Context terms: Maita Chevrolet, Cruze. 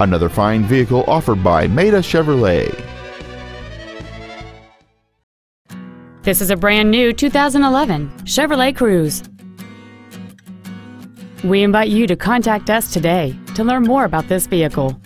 another fine vehicle offered by Maita Chevrolet. This is a brand new 2011 Chevrolet Cruze. We invite you to contact us today to learn more about this vehicle.